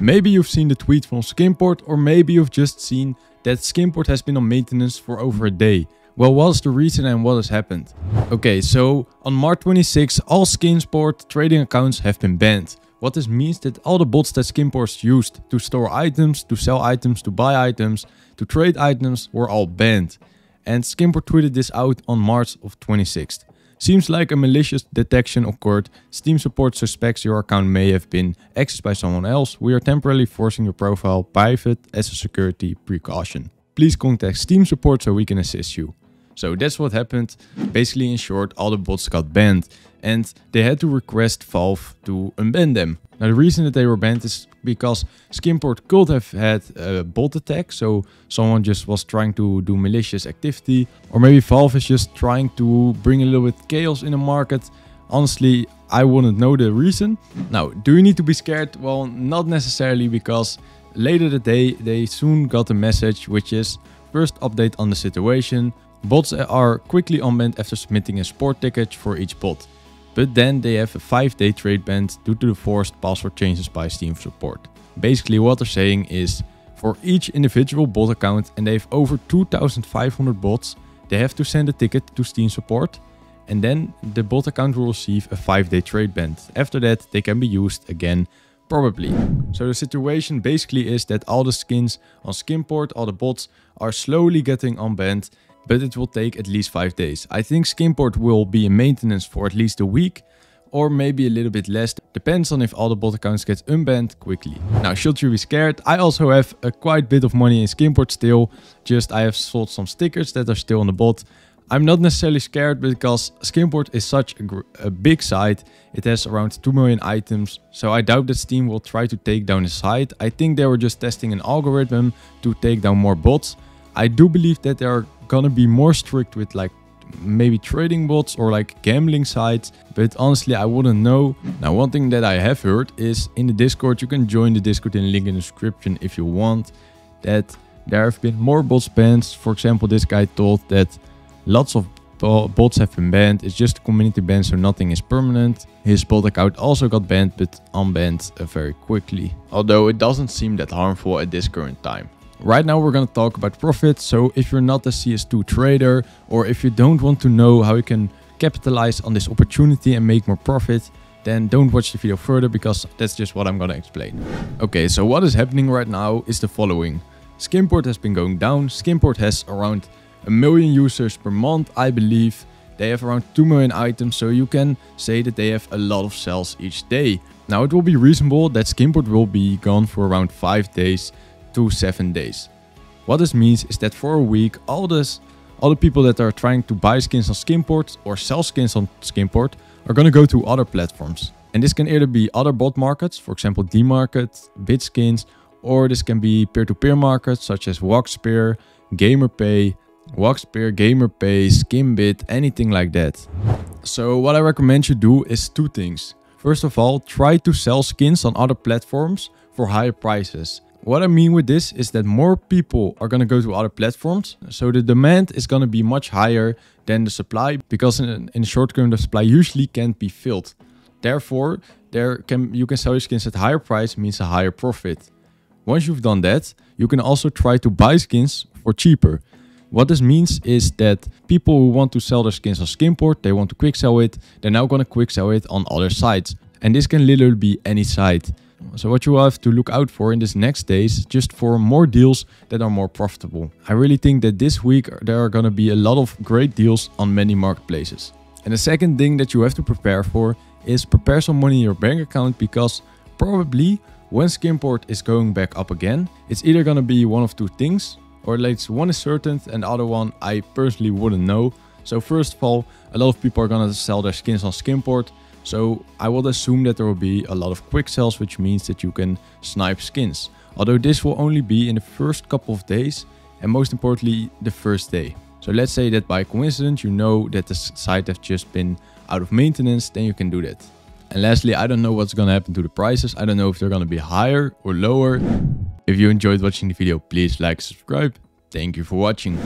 Maybe you've seen the tweet from Skinport, or maybe you've just seen that Skinport has been on maintenance for over a day. Well, what's the reason and what has happened? Okay, so on March 26, all Skinport trading accounts have been banned. What this means that all the bots that Skinport used to store items, to sell items, to buy items, to trade items were all banned. And Skinport tweeted this out on March of 26th. Seems like a malicious detection occurred. Steam support suspects your account may have been accessed by someone else. We are temporarily forcing your profile private as a security precaution. Please contact Steam support so we can assist you. So that's what happened. Basically, in short, all the bots got banned and they had to request Valve to unban them. Now, the reason that they were banned is because Skinport could have had a bot attack. So someone just was trying to do malicious activity, or maybe Valve is just trying to bring a little bit chaos in the market. Honestly, I wouldn't know the reason. Now, do you need to be scared? Well, not necessarily, because later that day, they soon got a message, which is first update on the situation. Bots are quickly unbanned after submitting a support ticket for each bot, but then they have a 5-day trade ban due to the forced password changes by Steam support. Basically what they're saying is, for each individual bot account, and they have over 2,500 bots, they have to send a ticket to Steam support, and then the bot account will receive a 5-day trade ban. After that they can be used again, probably. So the situation basically is that all the skins on Skinport, all the bots, are slowly getting unbanned. But it will take at least 5 days. I think Skinport will be in maintenance for at least a week, or maybe a little bit less. Depends on if all the bot accounts get unbanned quickly. Now, should you be scared? I also have a quite bit of money in Skinport still. Just I have sold some stickers that are still on the bot. I'm not necessarily scared because Skinport is such a big site. It has around 2 million items. So I doubt that Steam will try to take down the site. I think they were just testing an algorithm to take down more bots. I do believe that they are gonna be more strict with like maybe trading bots or like gambling sites, but honestly I wouldn't know. Now, one thing that I have heard is in the Discord, you can join the Discord in the link in the description if you want, that there have been more bots banned. For example, this guy told that lots of bots have been banned. It's just a community ban, so nothing is permanent. His bot account also got banned, but unbanned very quickly, although it doesn't seem that harmful at this current time. Right now we're going to talk about profits. So if you're not a CS2 trader, or if you don't want to know how you can capitalize on this opportunity and make more profit, then don't watch the video further, because that's just what I'm going to explain. Okay, so what is happening right now is the following. Skinport has been going down. Skinport has around 1 million users per month, I believe. They have around 2 million items, so you can say that they have a lot of sales each day. Now, it will be reasonable that Skinport will be gone for around 5 days. To 7 days. What this means is that for a week, all the people that are trying to buy skins on Skinport or sell skins on Skinport are gonna go to other platforms. And this can either be other bot markets, for example Dmarket, Bitskins, or this can be peer-to-peer markets such as Waxpeer, GamerPay, Skinbit, anything like that. So what I recommend you do is two things. First of all, try to sell skins on other platforms for higher prices. What I mean with this is that more people are going to go to other platforms, so the demand is going to be much higher than the supply, because in the short term the supply usually can't be filled. Therefore, you can sell your skins at a higher price, means a higher profit. Once you've done that, you can also try to buy skins for cheaper. What this means is that people who want to sell their skins on Skinport, they want to quick sell it, they're now going to quick sell it on other sites. And this can literally be any site. So what you have to look out for in this next days, just for more deals that are more profitable. I really think that this week there are going to be a lot of great deals on many marketplaces. And the second thing that you have to prepare for is prepare some money in your bank account, because probably when Skinport is going back up again, it's either going to be one of two things, or like one is certain and the other one I personally wouldn't know. So first of all, a lot of people are going to sell their skins on Skinport. So I would assume that there will be a lot of quick sales, which means that you can snipe skins. Although this will only be in the first couple of days, and most importantly, the first day. So let's say that by coincidence, you know that the site has just been out of maintenance, then you can do that. And lastly, I don't know what's going to happen to the prices. I don't know if they're going to be higher or lower. If you enjoyed watching the video, please like, subscribe. Thank you for watching.